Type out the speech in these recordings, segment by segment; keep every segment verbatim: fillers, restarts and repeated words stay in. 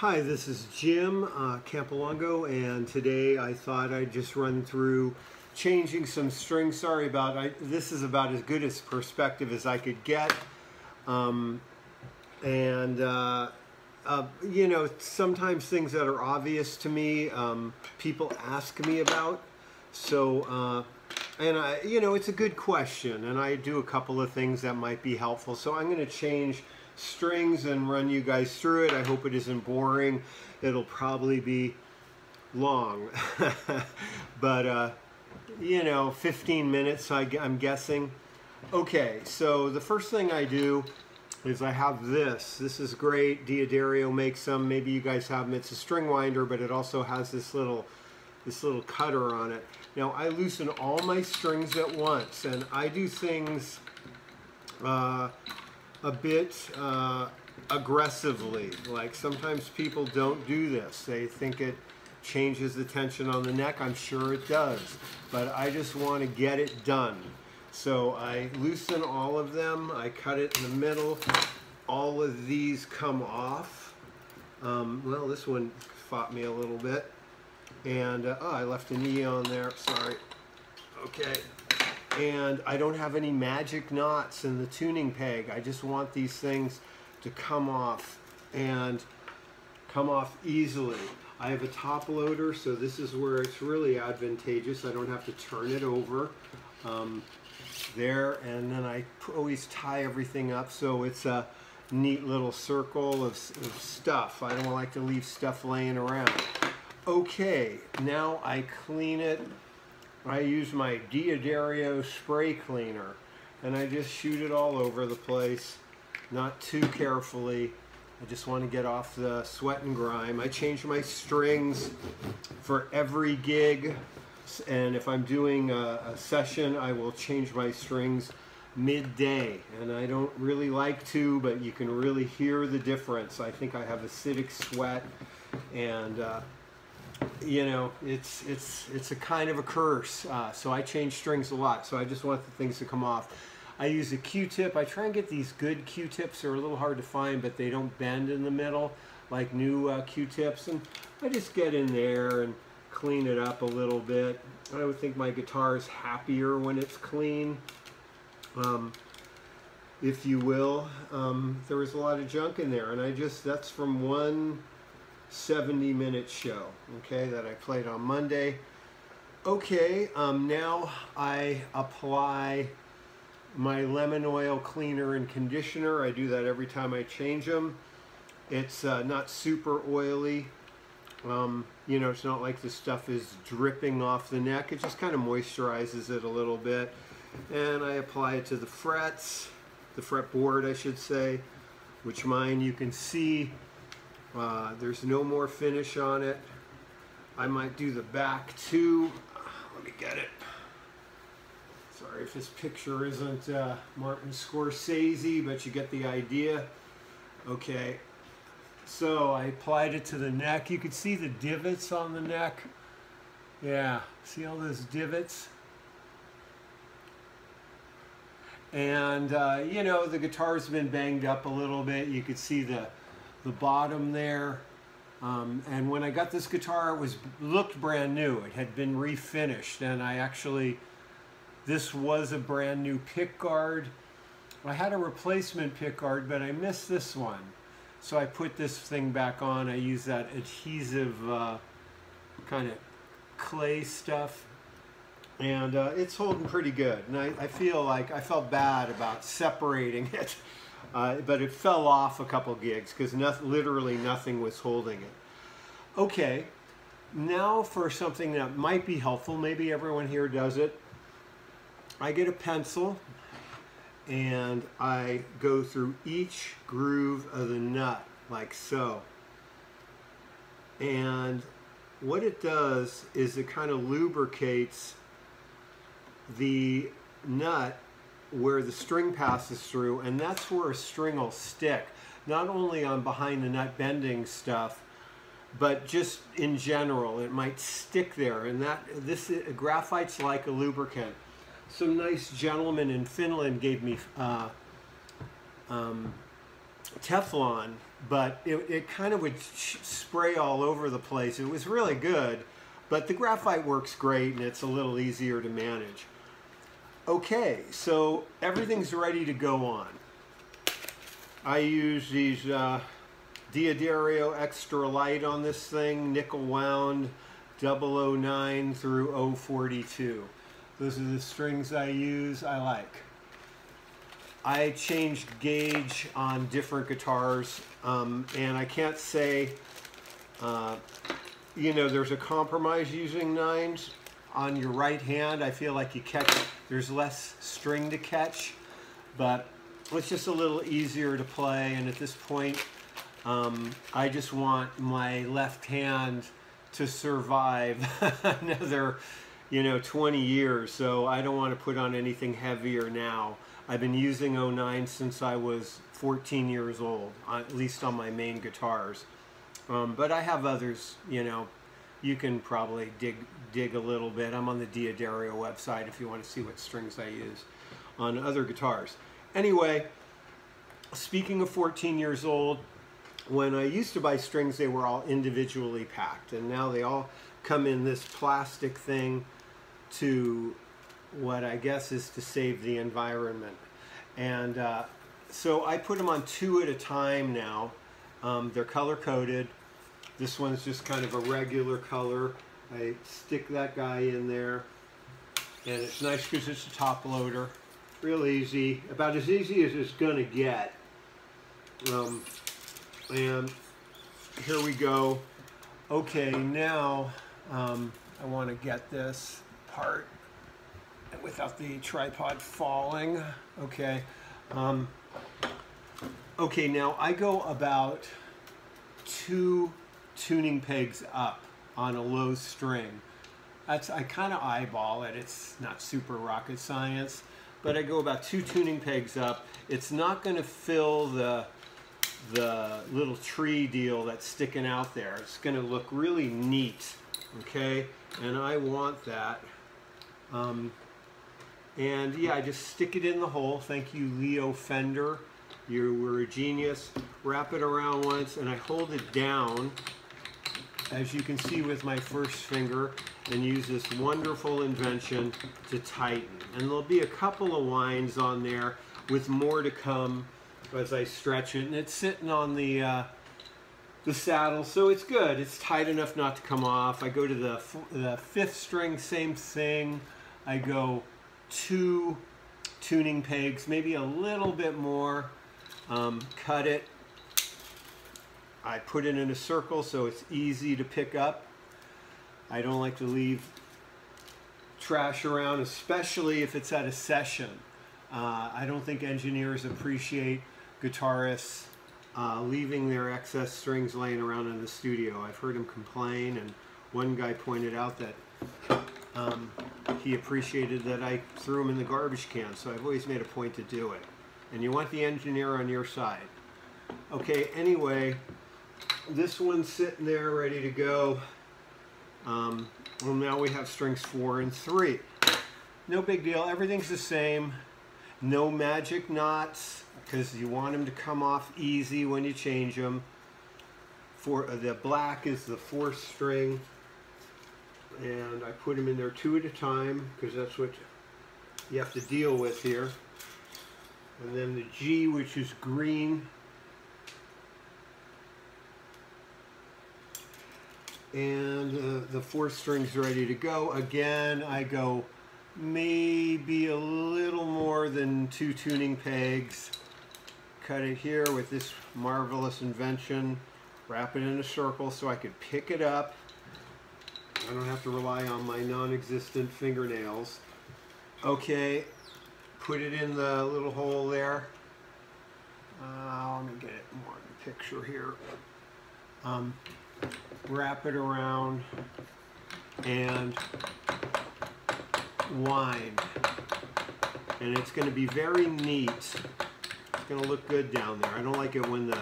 Hi, this is Jim uh, Campilongo, and today I thought I'd just run through changing some strings. Sorry about I, this is about as good as perspective as I could get, um, and uh, uh, you know, sometimes things that are obvious to me, um, people ask me about. So, uh, and I, you know, it's a good question, and I do a couple of things that might be helpful. So I'm going to change strings and run you guys through it. I hope it isn't boring. It'll probably be long, but uh, you know, fifteen minutes, I, I'm guessing. Okay, so the first thing I do is I have this. This is great. D'Addario makes them. Maybe you guys have them. It's a string winder, but it also has this little this little cutter on it. Now I loosen all my strings at once, and I do things uh, a bit uh, aggressively. Like, sometimes people don't do this. They think it changes the tension on the neck. I'm sure it does, but I just want to get it done. So I loosen all of them. I cut it in the middle. All of these come off. Um, well, this one fought me a little bit. And uh, oh, I left an E on there, sorry. Okay. And I don't have any magic knots in the tuning peg. I just want these things to come off and come off easily. I have a top loader, so this is where it's really advantageous. I don't have to turn it over um, there, and then I always tie everything up so it's a neat little circle of, of stuff. I don't like to leave stuff laying around. Okay, now I clean it. I use my D'Addario spray cleaner, and I just shoot it all over the place, not too carefully. I just want to get off the sweat and grime. I change my strings for every gig, and if I'm doing a, a session, I will change my strings midday, and I don't really like to, but you can really hear the difference. I think I have acidic sweat, and uh, you know, it's it's it's a kind of a curse. Uh, so I change strings a lot. So I just want the things to come off. I use a Q-tip. I try and get these good Q-tips. They're a little hard to find, but they don't bend in the middle like new uh, Q-tips. And I just get in there and clean it up a little bit. I would think my guitar is happier when it's clean, um, if you will. Um, there was a lot of junk in there, and I just that's from one seventy minute show, okay, that I played on Monday. Okay, um, now I apply my lemon oil cleaner and conditioner. I do that every time I change them. It's uh, not super oily. Um, you know, it's not like the stuff is dripping off the neck. It just kind of moisturizes it a little bit. And I apply it to the frets, the fretboard, I should say, which mine you can see. Uh, there's no more finish on it. I might do the back too. Let me get it. Sorry if this picture isn't uh, Martin Scorsese, but you get the idea. Okay, so I applied it to the neck. You could see the divots on the neck. Yeah, see all those divots? And uh, you know, the guitar's been banged up a little bit. You could see the the bottom there, um, and when I got this guitar, it was looked brand new. It had been refinished, and I actually, this was a brand new pickguard. I had a replacement pickguard, but I missed this one, so I put this thing back on. I used that adhesive uh, kind of clay stuff, and uh, it's holding pretty good. And I, I feel like I felt bad about separating it. Uh, but it fell off a couple gigs because noth- literally nothing was holding it. Okay, now for something that might be helpful. Maybe everyone here does it. I get a pencil and I go through each groove of the nut like so. And what it does is it kind of lubricates the nut where the string passes through, and that's where a string will stick, not only on behind the nut bending stuff, but just in general. It might stick there, and that this graphite's like a lubricant. Some nice gentleman in Finland gave me uh, um, Teflon, but it, it kind of would spray all over the place. It was really good, but the graphite works great and it's a little easier to manage. Okay, so everything's ready to go on. I use these uh, D'Addario Extra Light on this thing, nickel wound, double oh nine through oh forty-two. Those are the strings I use, I like. I changed gauge on different guitars, um, and I can't say, uh, you know, there's a compromise using nines. On your right hand, I feel like you catch, there's less string to catch, but it's just a little easier to play, and at this point, um, I just want my left hand to survive another, you know, twenty years, so I don't want to put on anything heavier now. I've been using oh nine since I was fourteen years old, at least on my main guitars. Um, but I have others, you know, you can probably dig dig a little bit. I'm on the D'Addario website if you want to see what strings I use on other guitars. Anyway, speaking of fourteen years old, when I used to buy strings, they were all individually packed, and now they all come in this plastic thing to what I guess is to save the environment. And uh, so I put them on two at a time now. Um, they're color-coded. This one's just kind of a regular color. I stick that guy in there, and it's nice because it's a top loader. Real easy, about as easy as it's gonna get. Um, and here we go. Okay, now um, I want to get this part without the tripod falling. Okay. Um, okay, now I go about two tuning pegs up on a low string. That's, I kind of eyeball it. It's not super rocket science, but I go about two tuning pegs up. It's not going to fill the, the little tree deal that's sticking out there. It's going to look really neat. Okay. And I want that. Um, And yeah, I just stick it in the hole. Thank you, Leo Fender. You were a genius. Wrap it around once, and I hold it down, as you can see with my first finger, and use this wonderful invention to tighten. And there'll be a couple of winds on there with more to come as I stretch it. And it's sitting on the, uh, the saddle, so it's good. It's tight enough not to come off. I go to the, f the fifth string, same thing. I go two tuning pegs, maybe a little bit more, um, cut it. I put it in a circle so it's easy to pick up. I don't like to leave trash around, especially if it's at a session. Uh, I don't think engineers appreciate guitarists uh, leaving their excess strings laying around in the studio. I've heard them complain, and one guy pointed out that um, he appreciated that I threw him in the garbage can, so I've always made a point to do it. And you want the engineer on your side. Okay, anyway, this one's sitting there ready to go. Um, well, now we have strings four and three. No big deal, everything's the same. No magic knots, because you want them to come off easy when you change them. For, the black is the fourth string. And I put them in there two at a time, because that's what you have to deal with here. And then the G, which is green. And uh, the fourth string's ready to go. Again, I go maybe a little more than two tuning pegs. Cut it here with this marvelous invention. Wrap it in a circle so I could pick it up. I don't have to rely on my non-existent fingernails. Okay, put it in the little hole there. Uh, let me get it more in the picture here. Um, wrap it around and wind. And it's going to be very neat. It's going to look good down there. I don't like it when the,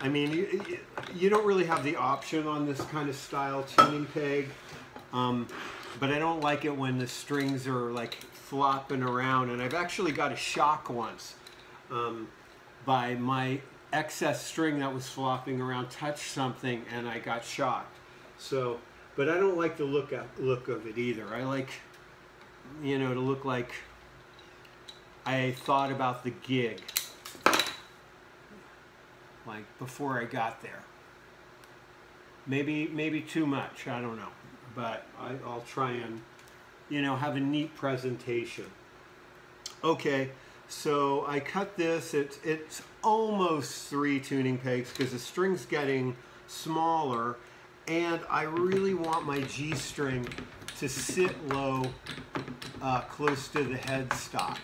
I mean, you, you don't really have the option on this kind of style tuning peg. Um, but I don't like it when the strings are like flopping around, and I've actually got a shock once um, by my excess string that was flopping around touched something and I got shocked. So, but I don't like the look of, look of it either. I like, you know, to look like I thought about the gig, like before I got there. Maybe, maybe too much, I don't know. But I, I'll try and, you know, have a neat presentation. Okay, so I cut this. It's, it's almost three tuning pegs because the string's getting smaller. And I really want my G string to sit low, uh, close to the headstock,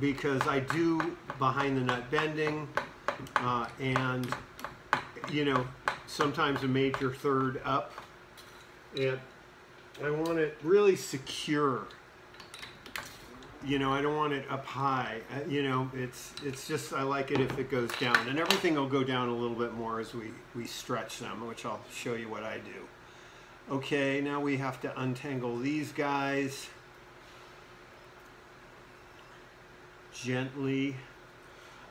because I do behind the nut bending, uh, and, you know, sometimes a major third up, and I want it really secure. You know, I don't want it up high. Uh, you know, it's it's just, I like it if it goes down, and everything will go down a little bit more as we we stretch them, which I'll show you what I do. Okay, now we have to untangle these guys gently.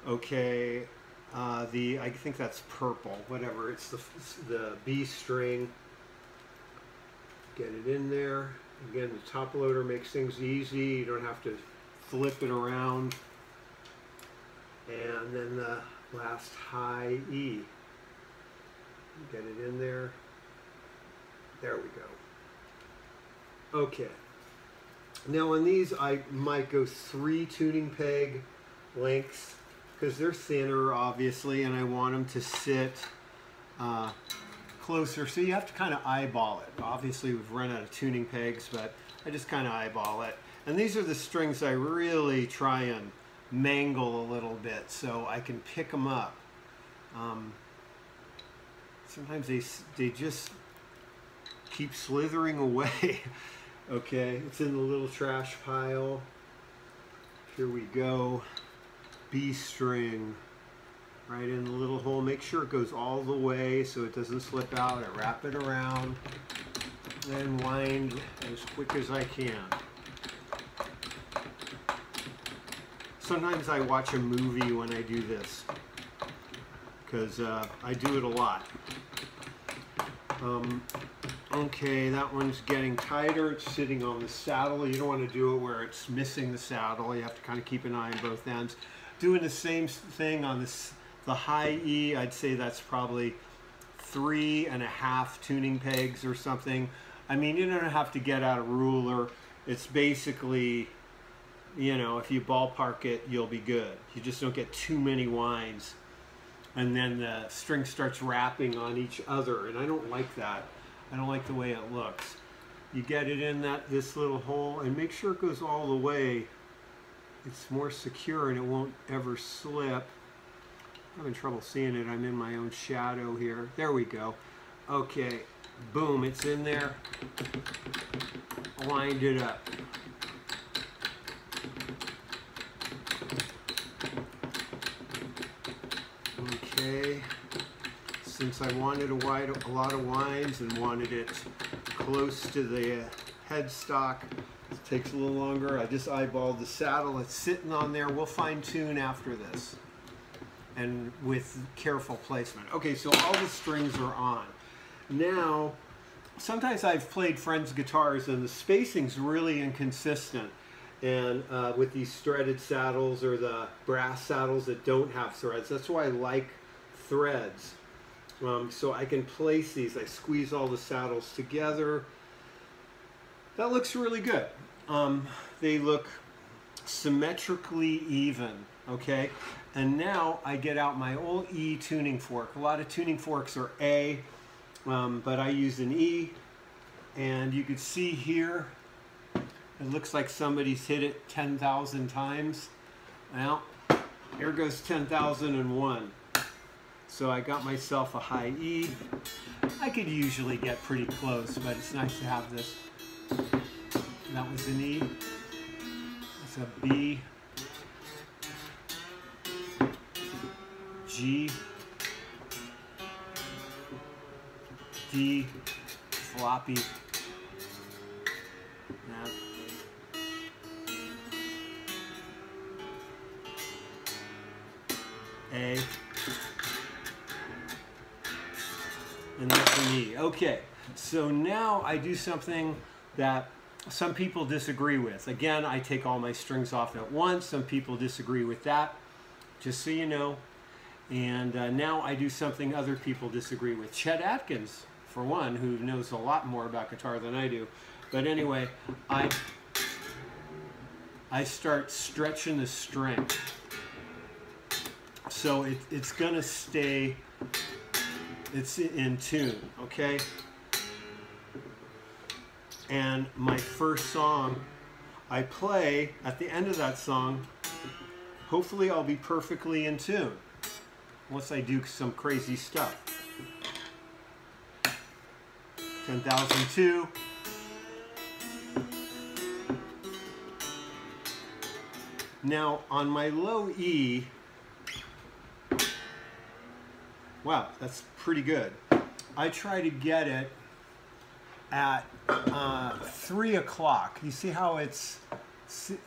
Okay, uh, the I think that's purple, whatever. It's the the B string. Get it in there. Again, the top loader makes things easy. You don't have to flip it around. And then the last high E. Get it in there. There we go. Okay. Now on these, I might go three tuning peg lengths because they're thinner, obviously, and I want them to sit uh, closer. So you have to kind of eyeball it. Obviously, we've run out of tuning pegs, but I just kind of eyeball it. And these are the strings I really try and mangle a little bit so I can pick them up. Um, sometimes they, they just keep slithering away. Okay, it's in the little trash pile. Here we go. B string. Right in the little hole. Make sure it goes all the way so it doesn't slip out. I wrap it around, then wind as quick as I can. Sometimes I watch a movie when I do this because uh, I do it a lot. Um, okay, that one's getting tighter. It's sitting on the saddle. You don't want to do it where it's missing the saddle. You have to kind of keep an eye on both ends. Doing the same thing on this. The high E, I'd say that's probably three and a half tuning pegs or something. I mean, you don't have to get out a ruler. It's basically, you know, if you ballpark it, you'll be good. You just don't get too many winds. And then the string starts wrapping on each other, and I don't like that. I don't like the way it looks. You get it in that this little hole, and make sure it goes all the way. It's more secure, and it won't ever slip. I'm having trouble seeing it. I'm in my own shadow here. There we go. Okay, boom, it's in there. Lined it up. Okay, since I wanted a, wide, a lot of winds and wanted it close to the headstock, it takes a little longer. I just eyeballed the saddle. It's sitting on there. We'll fine tune after this. And with careful placement. Okay, so all the strings are on. Now, sometimes I've played friends' guitars and the spacing's really inconsistent. And uh, with these threaded saddles or the brass saddles that don't have threads. That's why I like threads. Um, so I can place these. I squeeze all the saddles together. That looks really good. Um, they look symmetrically even, okay? And now I get out my old E tuning fork. A lot of tuning forks are A, um, but I use an E. And you can see here, it looks like somebody's hit it ten thousand times. Well, here goes ten thousand and one. So I got myself a high E. I could usually get pretty close, but it's nice to have this. That was an E. It's a B. G, D, floppy, now, okay, so now I do something that some people disagree with. Again, I take all my strings off at once. Some people disagree with that, just so you know. And uh, now I do something other people disagree with. Chet Atkins, for one, who knows a lot more about guitar than I do. But anyway, I, I start stretching the string. So it, it's gonna stay, it's in tune, okay? And my first song I play, at the end of that song, hopefully I'll be perfectly in tune, unless I do some crazy stuff. ten thousand two. Now on my low E, wow, that's pretty good. I try to get it at uh, three o'clock. You see how it's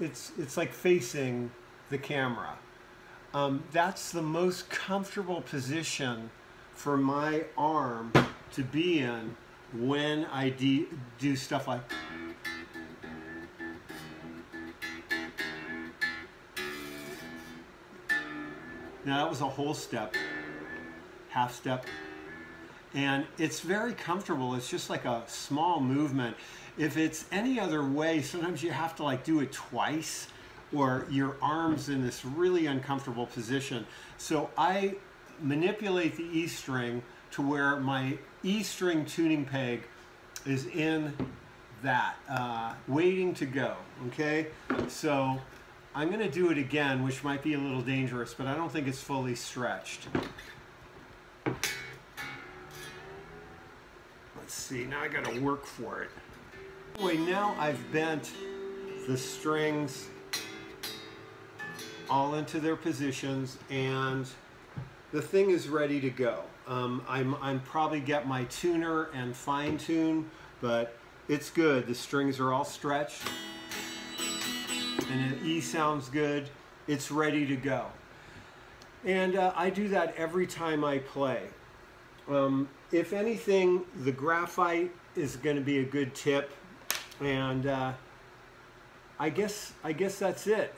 it's it's like facing the camera. Um, that's the most comfortable position for my arm to be in when I de do stuff like. Now that was a whole step, half step. And it's very comfortable. It's just like a small movement. If it's any other way, sometimes you have to like do it twice, or your arm's in this really uncomfortable position. So I manipulate the E string to where my E string tuning peg is in that, uh, waiting to go, okay? So I'm gonna do it again, which might be a little dangerous, but I don't think it's fully stretched. See, now I gotta work for it. Anyway, now I've bent the strings all into their positions, and the thing is ready to go. Um, I'm, I'm probably get my tuner and fine tune, but it's good. The strings are all stretched, and an E sounds good. It's ready to go, and uh, I do that every time I play. Um, if anything, the graphite is going to be a good tip, and uh, I guess I guess that's it.